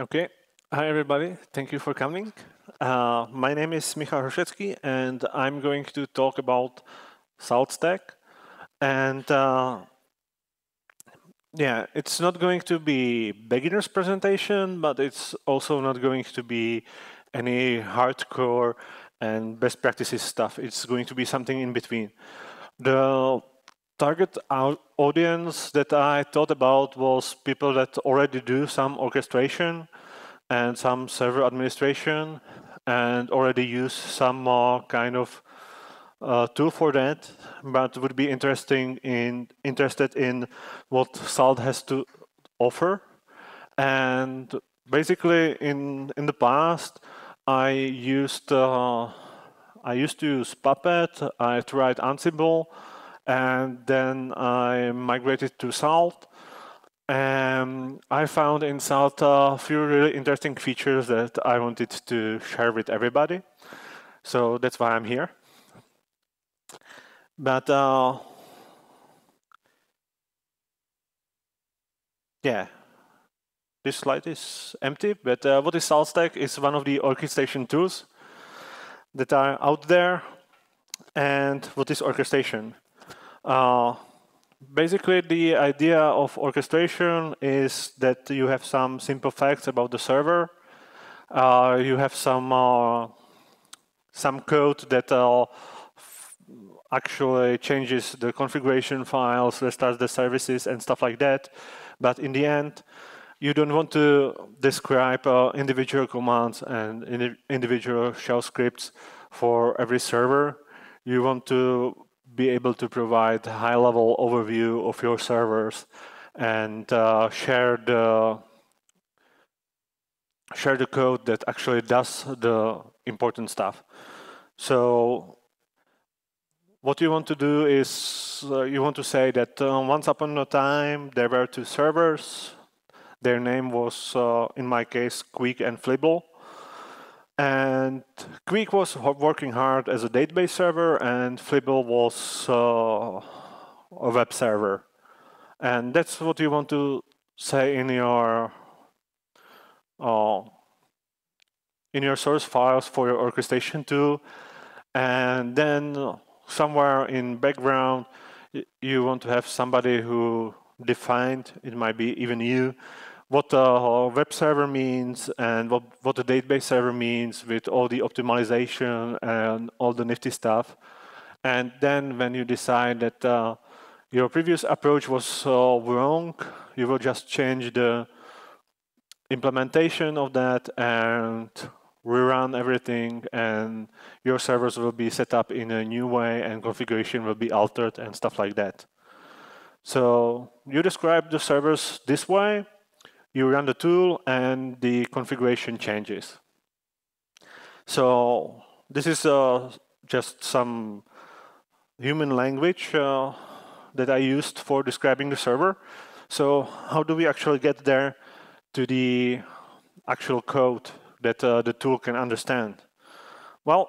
Okay. Hi, everybody. Thank you for coming. My name is Michal Hrušecký, and I'm going to talk about SaltStack. And yeah, it's not going to be beginner's presentation, but it's also not going to be any hardcore and best practices stuff. It's going to be something in between. The target audience that I thought about was people that already do some orchestration and some server administration and already use some kind of tool for that, but would be interested in what Salt has to offer. And basically, in the past, I used to use Puppet. I tried Ansible, and then I migrated to Salt. I found in Salt a few really interesting features that I wanted to share with everybody. So that's why I'm here. But yeah, this slide is empty. But what is SaltStack? It's one of the orchestration tools that are out there. And what is orchestration? Basically, the idea of orchestration is that you have some simple facts about the server. You have some code that actually changes the configuration files, restarts the services, and stuff like that. But in the end, you don't want to describe individual commands and individual shell scripts for every server. You want to be able to provide high-level overview of your servers and share the code that actually does the important stuff. So what you want to do is you want to say that once upon a time there were two servers. Their name was, in my case, Queek and Flibble. And Queek was working hard as a database server, and Flibble was a web server. And that's what you want to say in your source files for your orchestration tool. And then somewhere in background, you want to have somebody who defined, it might be even you, what a web server means and what a database server means with all the optimization and all the nifty stuff. And then when you decide that your previous approach was wrong, you will just change the implementation of that and rerun everything, and your servers will be set up in a new way and configuration will be altered and stuff like that. So you describe the servers this way. You run the tool, and the configuration changes. So this is just some human language that I used for describing the server. So how do we actually get there to the actual code that the tool can understand? Well,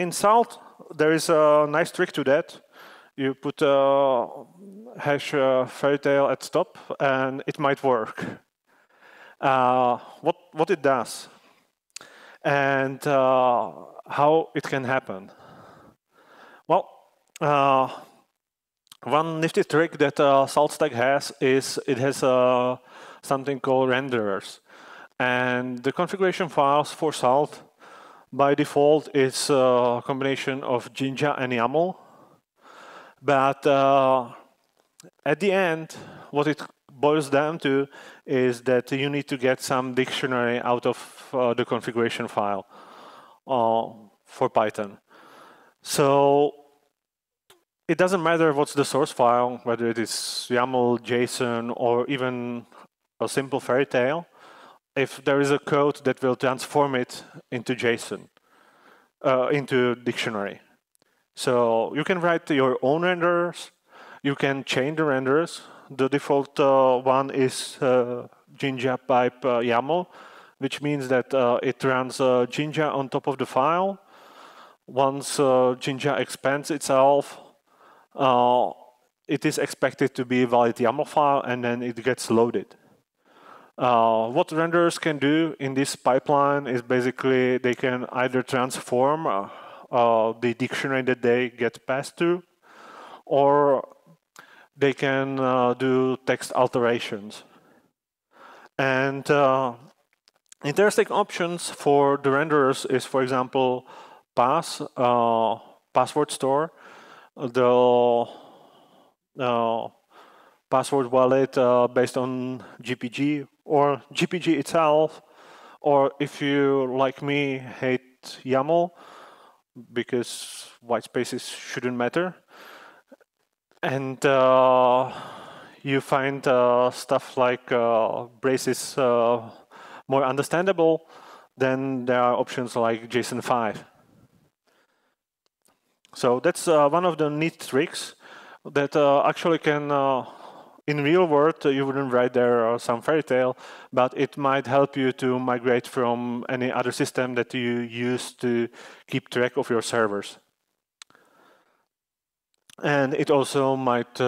in Salt, there is a nice trick to that. You put a hash fairytale at stop, and it might work. What it does and how it can happen. Well, one nifty trick that SaltStack has is it has something called renderers. And the configuration files for Salt, by default, is a combination of Jinja and YAML. But at the end, what it boils down to is that you need to get some dictionary out of the configuration file for Python. So it doesn't matter what's the source file, whether it is YAML, JSON, or even a simple fairy tale, if there is a code that will transform it into JSON, into dictionary. So you can write your own renderers. You can change the renderers. The default one is Jinja pipe YAML, which means that it runs Jinja on top of the file. Once Jinja expands itself, it is expected to be a valid YAML file, and then it gets loaded. What renderers can do in this pipeline is basically they can either transform the dictionary that they get passed to, or they can do text alterations. And interesting options for the renderers is, for example, pass, password store, the password wallet based on GPG, or GPG itself, or if you, like me, hate YAML, because white spaces shouldn't matter. And you find stuff like braces more understandable, then there are options like JSON 5. So that's one of the neat tricks that actually can, in real world, you wouldn't write there some fairy tale, but it might help you to migrate from any other system that you use to keep track of your servers. And it also might,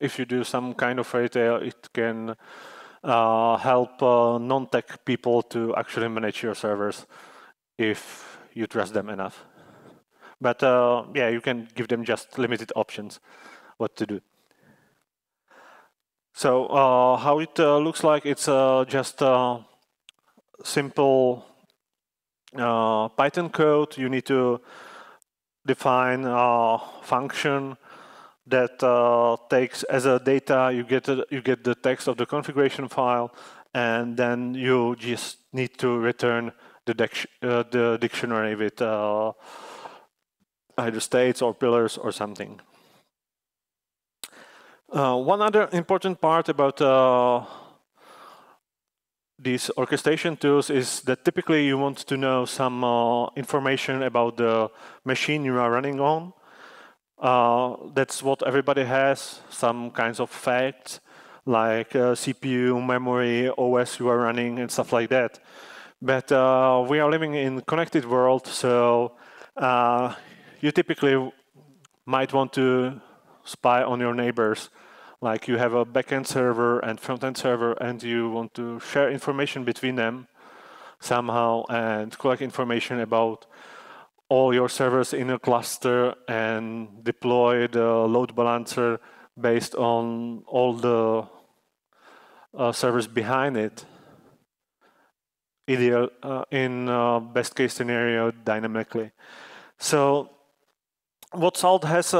if you do some kind of fairy tale, it can help non-tech people to actually manage your servers if you trust them enough. But yeah, you can give them just limited options what to do. So how it looks like, it's just simple Python code. You need to define a function that takes as a data, you get the text of the configuration file, and then you just need to return the dictionary with either states or pillars or something. One other important part about these orchestration tools is that typically you want to know some information about the machine you are running on. That's what everybody has, some kinds of facts, like CPU, memory, OS you are running, and stuff like that. But we are living in a connected world, so you typically might want to spy on your neighbors. Like you have a backend server and frontend server, and you want to share information between them somehow and collect information about all your servers in a cluster and deploy the load balancer based on all the servers behind it. Ideal in best case scenario, dynamically. So what Salt has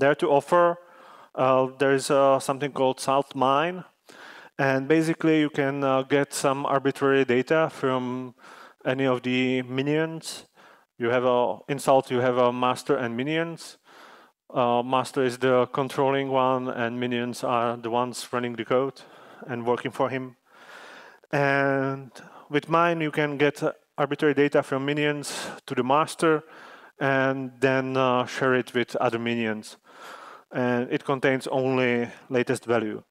there to offer, there is something called Salt Mine, and basically you can get some arbitrary data from any of the minions. You have a, in Salt you have a master and minions. Master is the controlling one, and minions are the ones running the code and working for him. And with Mine you can get arbitrary data from minions to the master, and then share it with other minions. And it contains only latest value.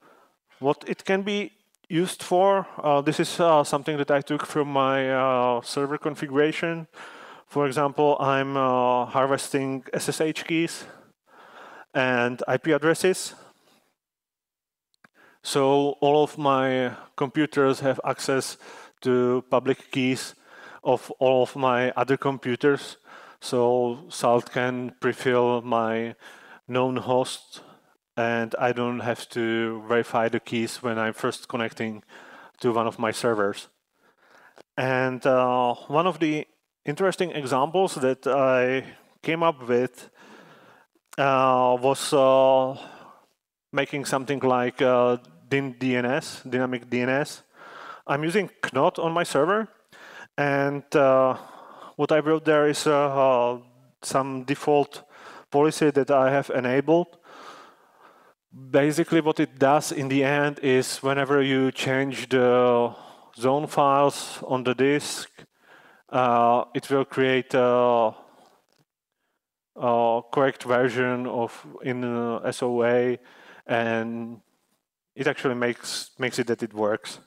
What it can be used for, this is something that I took from my server configuration. For example, I'm harvesting SSH keys and IP addresses. So all of my computers have access to public keys of all of my other computers. So Salt can prefill my known host, and I don't have to verify the keys when I'm first connecting to one of my servers. And one of the interesting examples that I came up with was making something like DynDNS, dynamic DNS. I'm using Knot on my server, and what I wrote there is some default policy that I have enabled. Basically what it does in the end is whenever you change the zone files on the disk, it will create a correct version of in SOA, and it actually makes it that it works.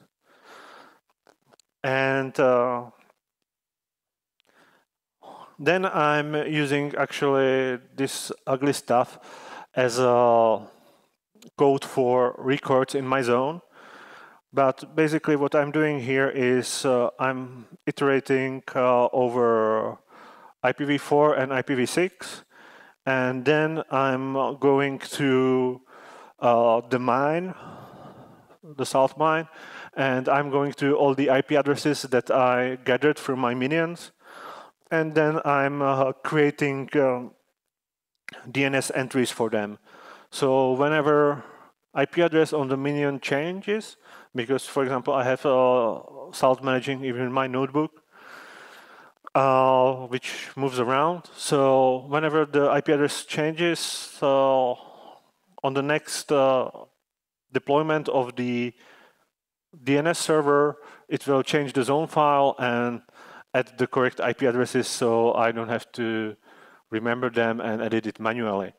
And then I'm using actually this ugly stuff as a code for records in my zone. But basically what I'm doing here is I'm iterating over IPv4 and IPv6, and then I'm going to the mine, the Salt Mine, and I'm going to all the IP addresses that I gathered from my minions, and then I'm creating DNS entries for them. So whenever IP address on the minion changes, because for example I have Salt managing even my notebook, which moves around. So whenever the IP address changes, on the next deployment of the DNS server, it will change the zone file and add the correct IP addresses, so I don't have to remember them and edit it manually.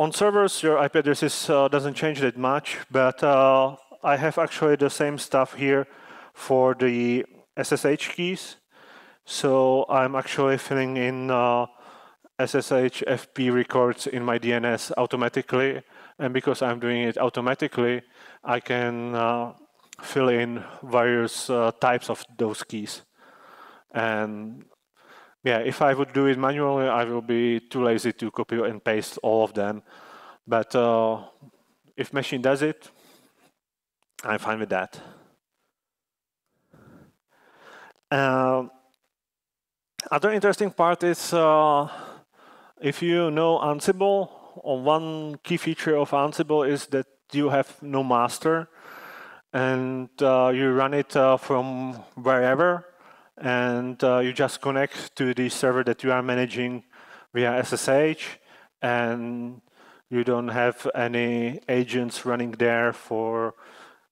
On servers, your IP addresses doesn't change that much, but I have actually the same stuff here for the SSH keys. So I'm actually filling in SSH FP records in my DNS automatically, and because I'm doing it automatically, I can fill in various types of those keys. And yeah, if I would do it manually, I will be too lazy to copy and paste all of them. But if machine does it, I'm fine with that. Other interesting part is if you know Ansible, or one key feature of Ansible is that you have no master, and you run it from wherever, and you just connect to the server that you are managing via SSH, and you don't have any agents running there for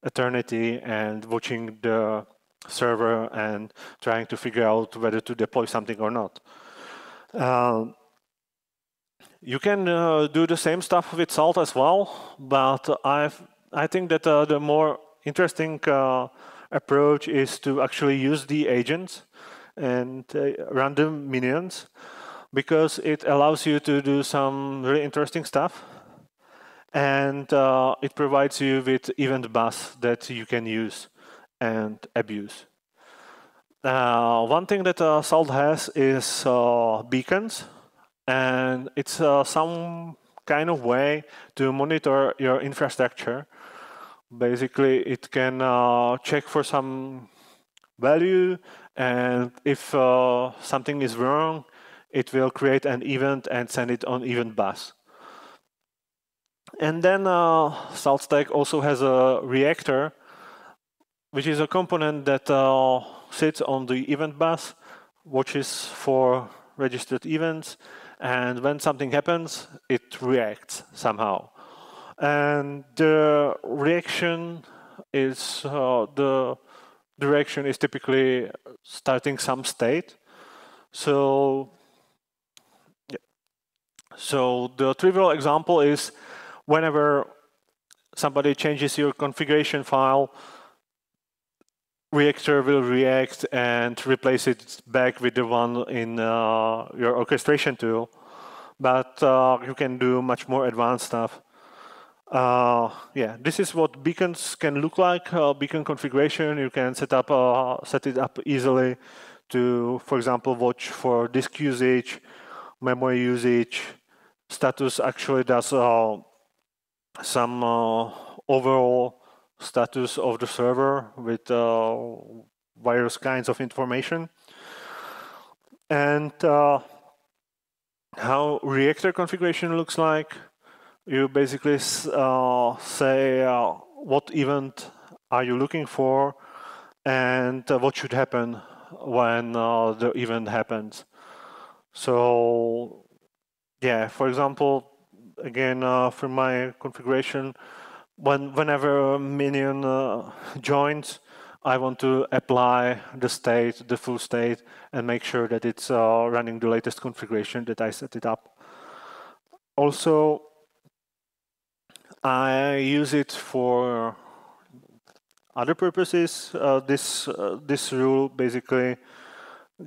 eternity and watching the server and trying to figure out whether to deploy something or not. You can do the same stuff with Salt as well, but I think that the more interesting approach is to actually use the agents and random minions, because it allows you to do some really interesting stuff, and it provides you with event bus that you can use and abuse. One thing that Salt has is beacons, and it's some kind of way to monitor your infrastructure. Basically, it can check for some value, and if something is wrong, it will create an event and send it on event bus. And then SaltStack also has a reactor, which is a component that sits on the event bus, watches for registered events, and when something happens, it reacts somehow. And the reaction is the direction is typically starting some state. So, yeah. So the trivial example is whenever somebody changes your configuration file, reactor will react and replace it back with the one in your orchestration tool. But you can do much more advanced stuff. Yeah, this is what beacons can look like. Beacon configuration, you can set it up easily to, for example, watch for disk usage, memory usage. Status actually does some overall status of the server with various kinds of information. And how reactor configuration looks like. You basically say what event are you looking for, and what should happen when the event happens. So yeah, for example, again for my configuration, whenever a minion joins, I want to apply the state, the full state, and make sure that it's running the latest configuration that I set it up. Also, I use it for other purposes. This rule basically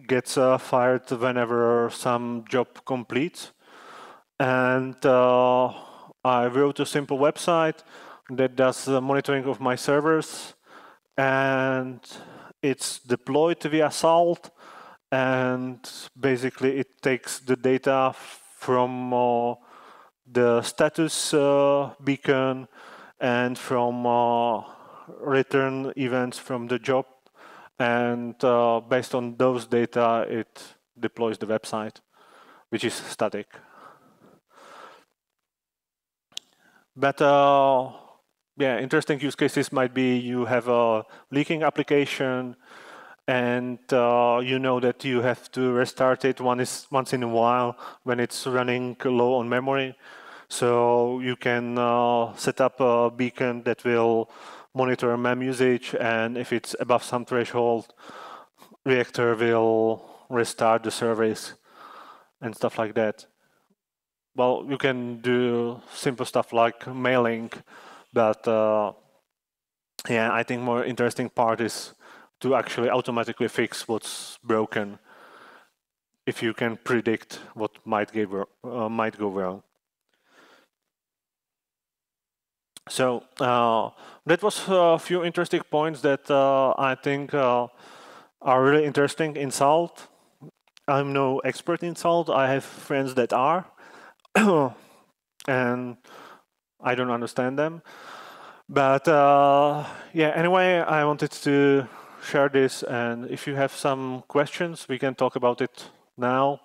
gets fired whenever some job completes. And I wrote a simple website that does the monitoring of my servers, and it's deployed via Salt, and basically it takes the data from the status beacon and from return events from the job, and based on those data it deploys the website, which is static. But yeah, interesting use cases might be you have a leaking application, and you know that you have to restart it once in a while when it's running low on memory. So you can set up a beacon that will monitor mem usage, and if it's above some threshold, reactor will restart the service and stuff like that. Well, you can do simple stuff like mailing, but yeah, I think more interesting part is to actually automatically fix what's broken if you can predict what might go wrong. So that was a few interesting points that I think are really interesting in Salt. I'm no expert in Salt. I have friends that are, and I don't understand them. But yeah, anyway, I wanted to share this, and if you have some questions, we can talk about it now.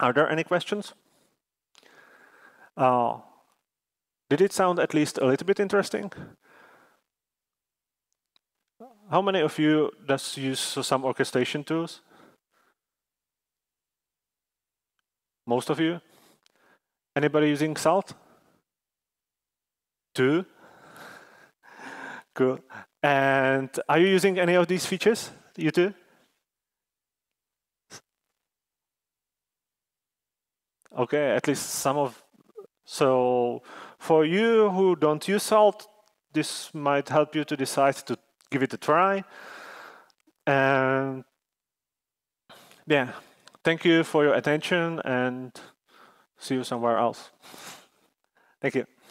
Are there any questions? Did it sound at least a little bit interesting? How many of you does use some orchestration tools? Most of you? Anybody using Salt? 2? Cool. And are you using any of these features, you two? Okay, at least some of. So for you who don't use Salt, this might help you to decide to give it a try. And yeah, thank you for your attention, and see you somewhere else. Thank you.